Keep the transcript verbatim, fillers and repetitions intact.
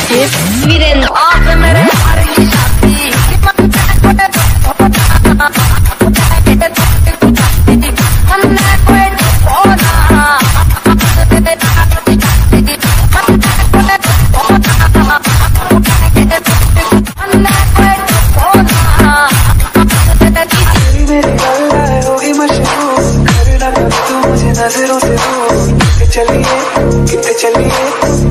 We didn't off the middle.